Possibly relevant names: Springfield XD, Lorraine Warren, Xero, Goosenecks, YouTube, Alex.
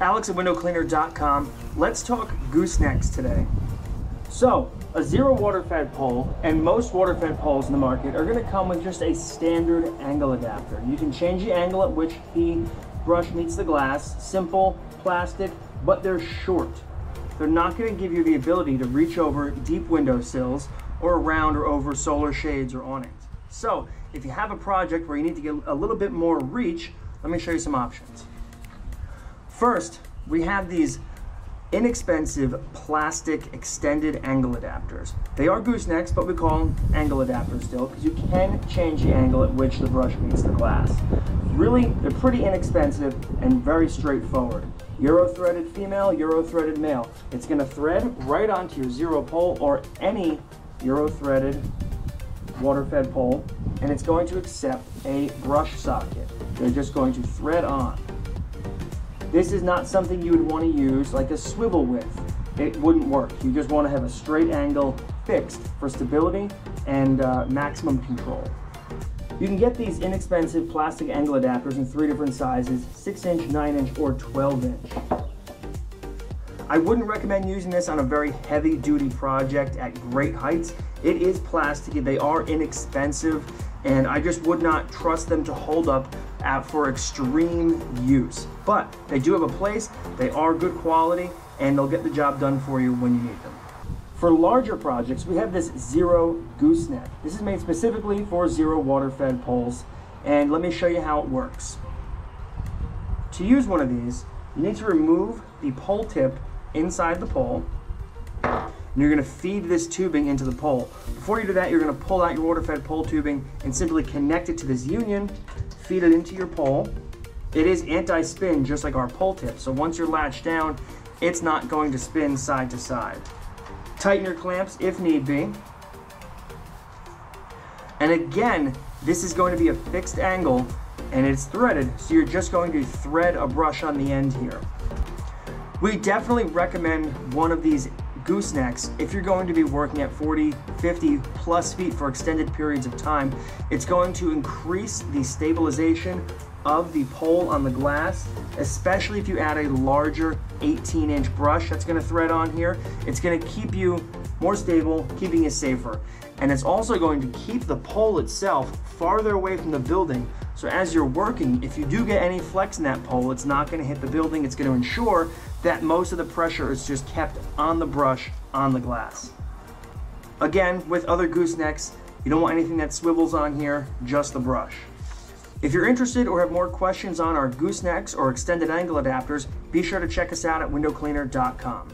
Alex at windowcleaner.com. Let's talk goosenecks today. So, a Xero water-fed pole, and most water-fed poles in the market, are going to come with just a standard angle adapter. You can change the angle at which the brush meets the glass. Simple, plastic, but they're short. They're not going to give you the ability to reach over deep window sills or around or over solar shades or awnings. So, if you have a project where you need to get a little bit more reach, let me show you some options. First, we have these inexpensive plastic extended angle adapters. They are goosenecks, but we call them angle adapters still because you can change the angle at which the brush meets the glass. Really, they're pretty inexpensive and very straightforward. Euro-threaded female, Euro-threaded male. It's going to thread right onto your Xero pole or any Euro-threaded water-fed pole, and it's going to accept a brush socket. They're just going to thread on. This is not something you would want to use like a swivel with. It wouldn't work. You just want to have a straight angle fixed for stability and maximum control. You can get these inexpensive plastic angle adapters in three different sizes, 6-inch, 9-inch, or 12-inch. I wouldn't recommend using this on a very heavy-duty project at great heights. It is plasticky, they are inexpensive, and I just would not trust them to hold up for extreme use. But they do have a place, they are good quality, and they'll get the job done for you when you need them. For larger projects, we have this Xero gooseneck. This is made specifically for Xero water-fed poles, and let me show you how it works. To use one of these, you need to remove the pole tip inside the pole, and you're going to feed this tubing into the pole. Before you do that, you're going to pull out your water-fed pole tubing and simply connect it to this union, feed it into your pole. It is anti-spin, just like our pole tip, so once you're latched down, it's not going to spin side to side. Tighten your clamps if need be. And again, this is going to be a fixed angle, and it's threaded, so you're just going to thread a brush on the end here. We definitely recommend one of these goosenecks if you're going to be working at 40, 50 plus feet for extended periods of time. It's going to increase the stabilization of the pole on the glass, especially if you add a larger 18-inch brush that's going to thread on here. It's going to keep you more stable, keeping you safer. And it's also going to keep the pole itself farther away from the building. So as you're working, if you do get any flex in that pole, it's not going to hit the building. It's going to ensure that most of the pressure is just kept on the brush, on the glass. Again, with other goosenecks, you don't want anything that swivels on here, just the brush. If you're interested or have more questions on our goosenecks or extended angle adapters, be sure to check us out at windowcleaner.com.